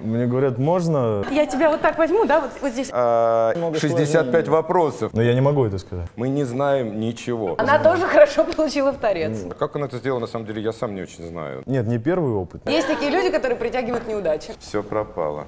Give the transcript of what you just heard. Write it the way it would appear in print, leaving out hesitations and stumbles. Мне говорят, можно? Я тебя вот так возьму, да, вот здесь. 65 вопросов. Но я не могу это сказать. Мы не знаем ничего. Она тоже хорошо получила в торец. Как она это сделала, на самом деле, я сам не очень знаю. Нет, не первый опыт. Есть такие люди, которые притягивают неудачи. Все пропало.